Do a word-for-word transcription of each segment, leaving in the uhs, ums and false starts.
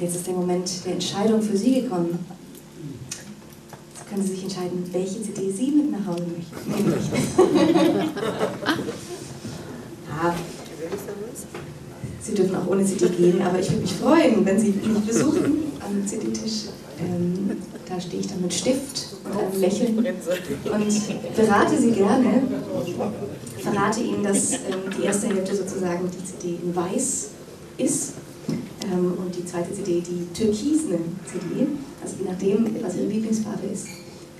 Jetzt ist der Moment der Entscheidung für Sie gekommen. Jetzt können Sie sich entscheiden, welche C D Sie mit nach Hause möchten. Ah. Sie dürfen auch ohne C D gehen, aber ich würde mich freuen, wenn Sie mich besuchen am C D-Tisch. Ähm, da stehe ich dann mit Stift und einem Lächeln und berate Sie gerne, verrate Ihnen, dass ähm, die erste Hälfte sozusagen die C D in weiß ist ähm, und die zweite C D die türkisene C D. Also je nachdem, was Ihre Lieblingsfarbe ist,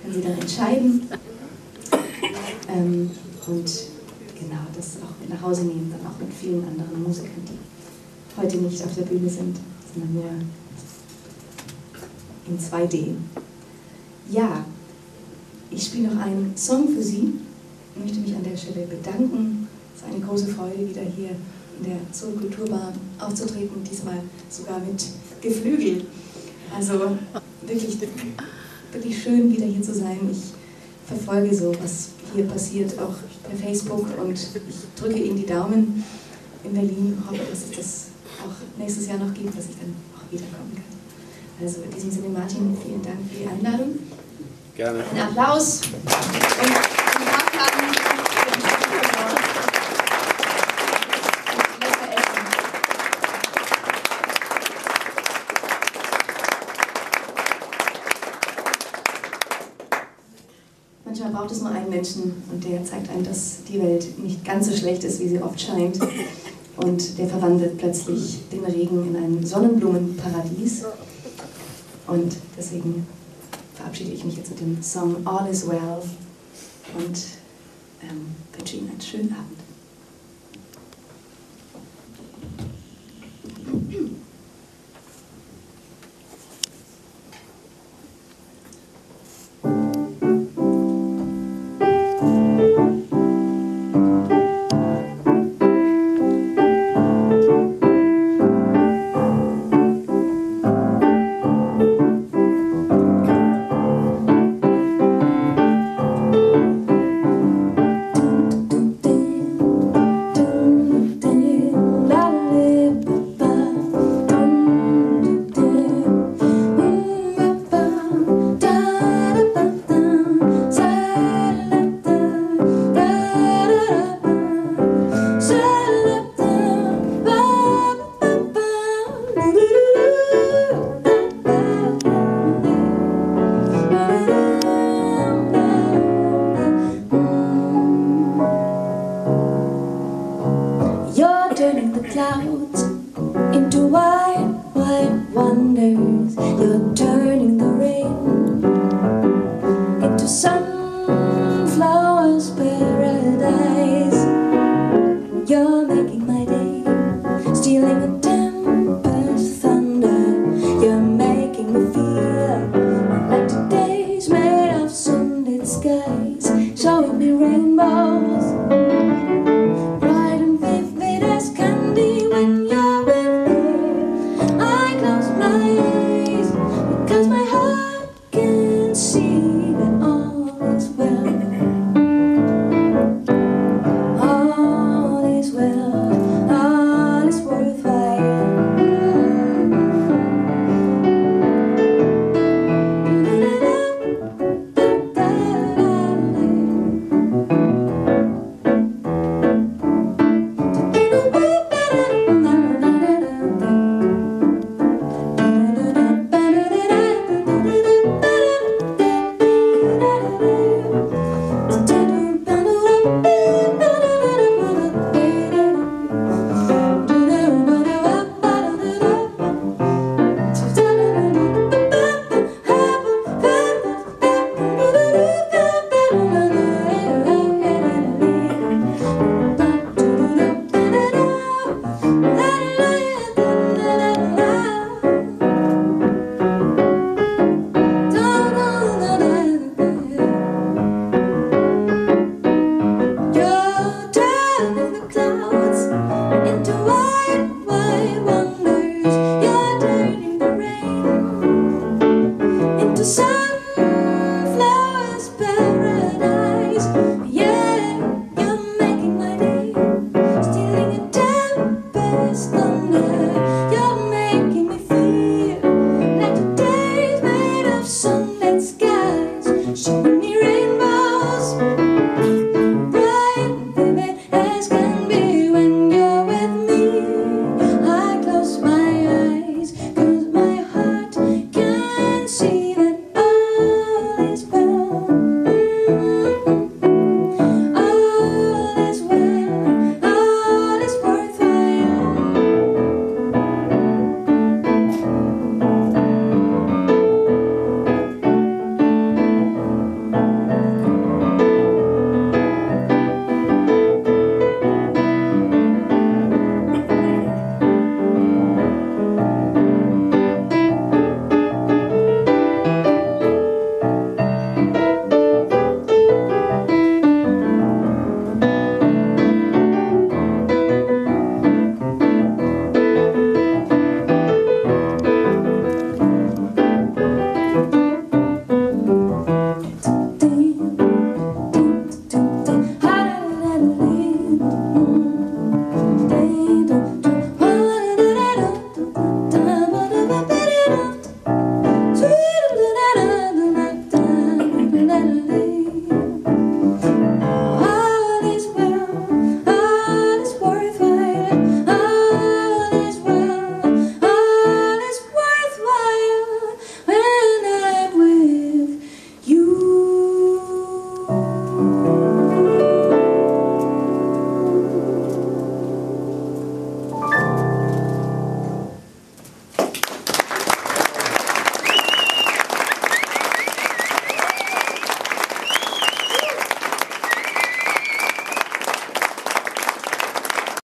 können Sie dann entscheiden ähm, und genau das auch mit nach Hause nehmen, dann auch mit vielen anderen Musikern, die heute nicht auf der Bühne sind, sondern nur in zwei D. Ja, ich spiele noch einen Song für Sie. Ich möchte mich an der Stelle bedanken. Es ist eine große Freude, wieder hier in der Sol Kulturbar aufzutreten, diesmal sogar mit Geflügel. Also wirklich, wirklich schön, wieder hier zu sein. Ich verfolge so, was hier passiert, auch per Facebook, und ich drücke Ihnen die Daumen in Berlin. Hoffe, dass es das auch nächstes Jahr noch gibt, dass ich dann auch wiederkommen kann. Also in diesem Sinne, Martin, vielen Dank für die Einladung. Gerne. Ein Applaus. Und einen Nachklappen. Und lecker essen. Manchmal braucht es nur einen Menschen, und der zeigt einem, dass die Welt nicht ganz so schlecht ist, wie sie oft scheint. Und der verwandelt plötzlich den Regen in ein Sonnenblumenparadies. Und deswegen verabschiede ich mich jetzt mit dem Song All Is Well und ähm, wünsche Ihnen einen schönen Abend. Clouds into wide, wide wonders. Your turn.